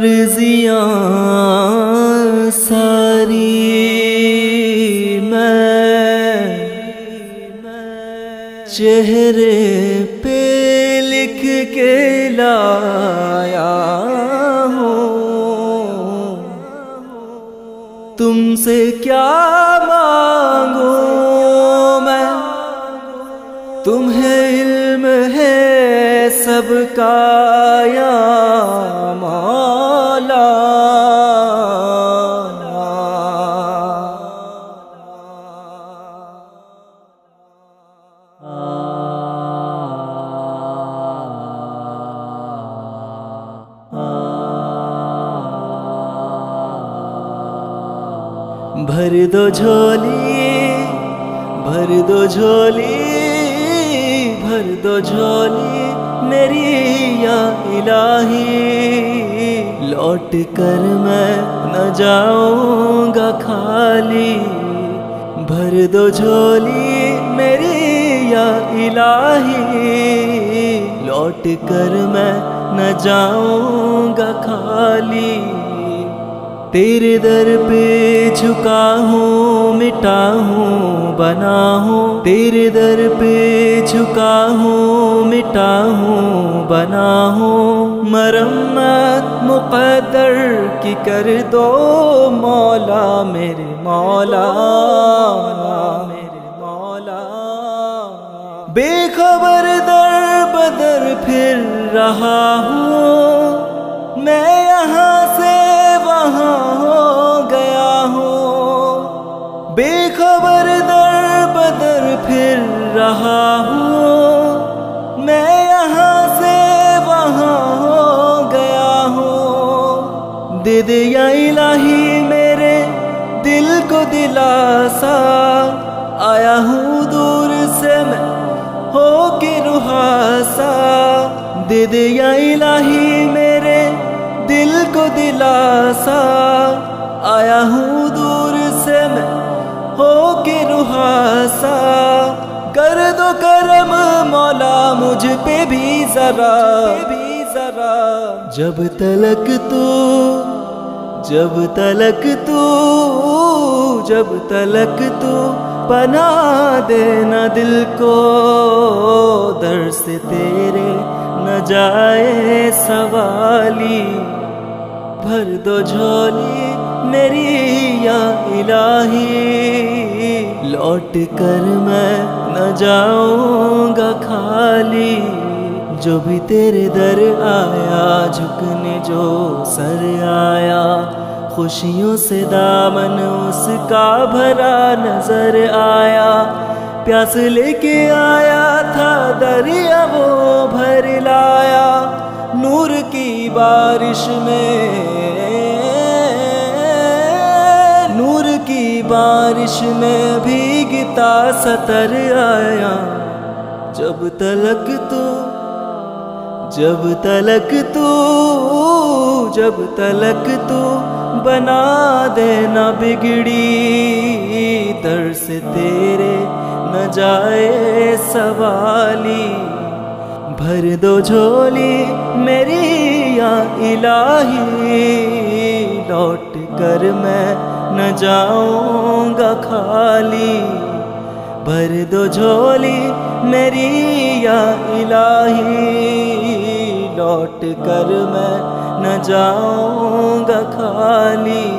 अर्ज़ियां सारी मैं चेहरे पे लिख के लाया हूँ, तुमसे क्या मांगूं मैं, तुम्हें इल्म है सबका या मौला। भर दो झोली मेरी या इलाही, लौट कर मैं न जाऊंगा खाली। भर दो झोली मेरी या इलाही, लौट कर मैं न जाऊंगा खाली। तेरे दर पे झुका हूँ, मिटा हूँ, बना हूँ। तेरे दर पे झुका हूँ, मिटा हूँ, बना हूँ। मरम्मत मुक़द्दर की कर दो मौला मेरे मौला। बेखबर दर बदर फिर रहा हूँ मैं, यहाँ से वहाँ हो गया हूँ। बेखबर दर बदर फिर रहा हूँ मैं, यहाँ से वहाँ हो गया हूँ। दे दे या इलाही मेरे दिल को दिलासा, आया हूँ दूर से मैं हो के रुहासा। दे दे या इलाही मेरे दिल को दिलासा, आया हूँ दूर से मैं हो के रुहासा। कर दो करम मौला मुझ पे भी जरा, जब तलक तू पना देना दिल को, दर से तेरे न जाए सवाली। भर दो झोली मेरी या इलाही, लौट कर मैं न जाऊंगा खाली। जो भी तेरे दर आया, झुकने जो सर आया, खुशियों से दामन उसका भरा नजर आया। प्यास लेके आया था दरिया वो भर लाया, नूर की बारिश में भीगता सतर आया। जब तलक तू बना देना बिगड़ी, दर से तेरे न जाए सवाली। भर दो झोली मेरी या इलाही, लौट कर मैं न जाऊंगा खाली। भर दो झोली मेरी या इलाही, लौट कर मैं न जाऊंगा खाली।